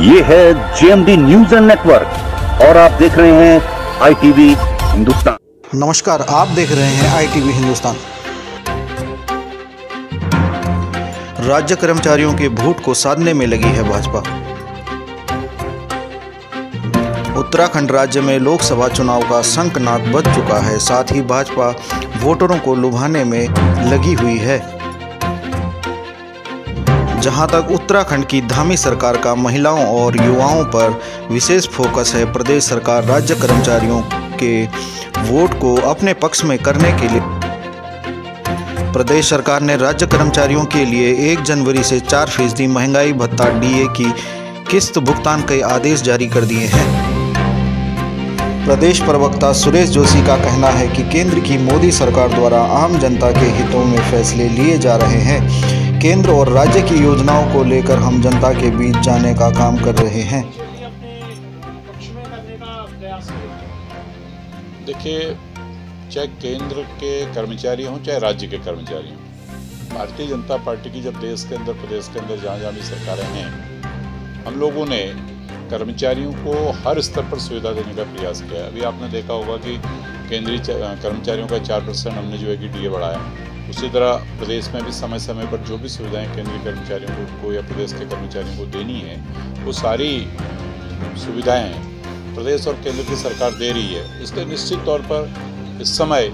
ये है JMD news network और आप देख रहे हैं आईटीवी हिंदुस्तान। नमस्कार, आप देख रहे हैं आईटीवी हिंदुस्तान। राज्य कर्मचारियों के भूख को साधने में लगी है भाजपा। उत्तराखंड राज्य में लोकसभा चुनाव का शंखनाद बज चुका है, साथ ही भाजपा वोटरों को लुभाने में लगी हुई है। जहां तक उत्तराखंड की धामी सरकार का महिलाओं और युवाओं पर विशेष फोकस है, प्रदेश सरकार राज्य कर्मचारियों के वोट को अपने पक्ष में करने के लिए प्रदेश सरकार ने राज्य कर्मचारियों के लिए 1 जनवरी से 4% महंगाई भत्ता डीए की किस्त भुगतान के आदेश जारी कर दिए हैं। प्रदेश प्रवक्ता सुरेश जोशी का कहना है कि केंद्र की मोदी सरकार द्वारा आम जनता के हितों में फैसले लिए जा रहे हैं। केंद्र और राज्य की योजनाओं को लेकर हम जनता के बीच जाने का काम कर रहे हैं। देखिए, चाहे केंद्र के कर्मचारी हों चाहे राज्य के कर्मचारी हों, भारतीय जनता पार्टी की जब देश के अंदर प्रदेश के अंदर जहाँ भी सरकारें हैं, हम लोगों ने कर्मचारियों को हर स्तर पर सुविधा देने का प्रयास किया। अभी आपने देखा होगा कि केंद्रीय कर्मचारियों का 4% हमने जो है कि डीए बढ़ाया। उसी तरह प्रदेश में भी समय समय पर जो भी सुविधाएं केंद्रीय कर्मचारियों को या प्रदेश के कर्मचारियों को देनी है, वो सारी सुविधाएं प्रदेश और केंद्र की सरकार दे रही है। इसलिए निश्चित तौर पर इस समय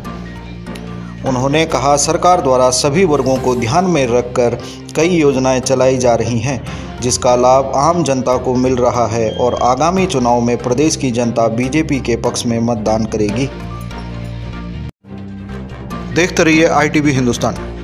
उन्होंने कहा, सरकार द्वारा सभी वर्गों को ध्यान में रखकर कई योजनाएं चलाई जा रही हैं, जिसका लाभ आम जनता को मिल रहा है और आगामी चुनाव में प्रदेश की जनता बीजेपी के पक्ष में मतदान करेगी। देखते रहिए आईटीवी हिंदुस्तान।